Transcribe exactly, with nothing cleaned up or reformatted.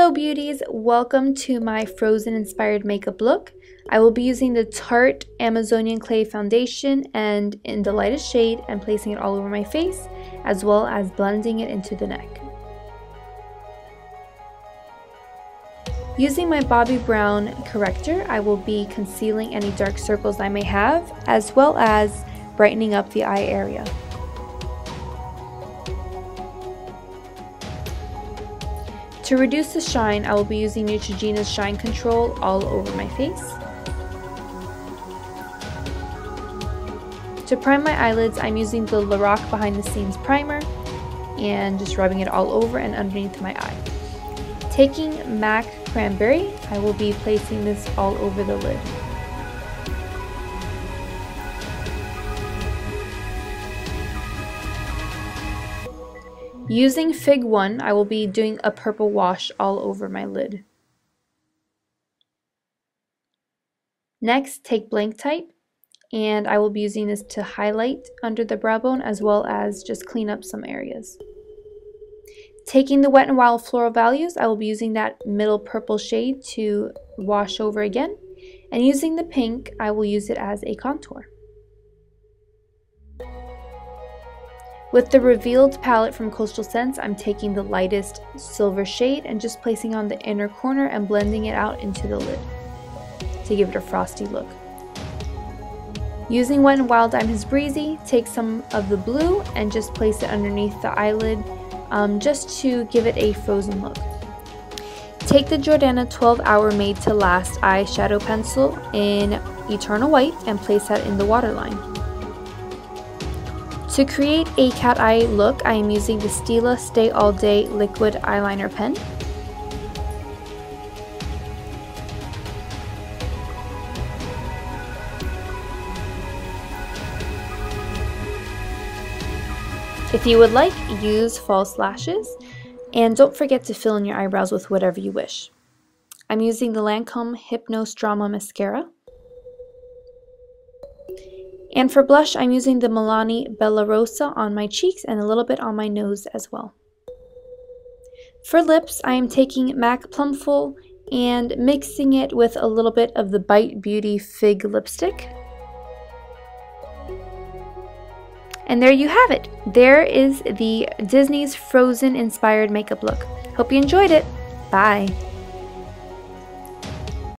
Hello beauties, welcome to my Frozen inspired makeup look. I will be using the Tarte Amazonian Clay Foundation and in the lightest shade and placing it all over my face as well as blending it into the neck. Using my Bobbi Brown corrector, I will be concealing any dark circles I may have as well as brightening up the eye area. To reduce the shine, I will be using Neutrogena Shine Control all over my face. To prime my eyelids, I'm using the Lorac Behind the Scenes Primer and just rubbing it all over and underneath my eye. Taking M A C Cranberry, I will be placing this all over the lid. Using Fig one, I will be doing a purple wash all over my lid. Next, take Blanc Type, and I will be using this to highlight under the brow bone as well as just clean up some areas. Taking the Wet n Wild Floral Values, I will be using that middle purple shade to wash over again. And using the pink, I will use it as a contour. With the Revealed palette from Coastal Scents, I'm taking the lightest silver shade and just placing on the inner corner and blending it out into the lid to give it a frosty look. Using Wet n Wild Diamonds Breezy, take some of the blue and just place it underneath the eyelid um, just to give it a frozen look. Take the Jordana twelve hour Made to Last eyeshadow pencil in Eternal White and place that in the waterline. To create a cat eye look, I am using the Stila Stay All Day Liquid Eyeliner Pen. If you would like, use false lashes, and don't forget to fill in your eyebrows with whatever you wish. I'm using the Lancome Hypnose Drama Mascara. And for blush, I'm using the Milani Bella Rosa on my cheeks and a little bit on my nose as well. For lips, I am taking M A C Plumful and mixing it with a little bit of the Bite Beauty Fig lipstick. And there you have it. There is the Disney's Frozen inspired makeup look. Hope you enjoyed it. Bye.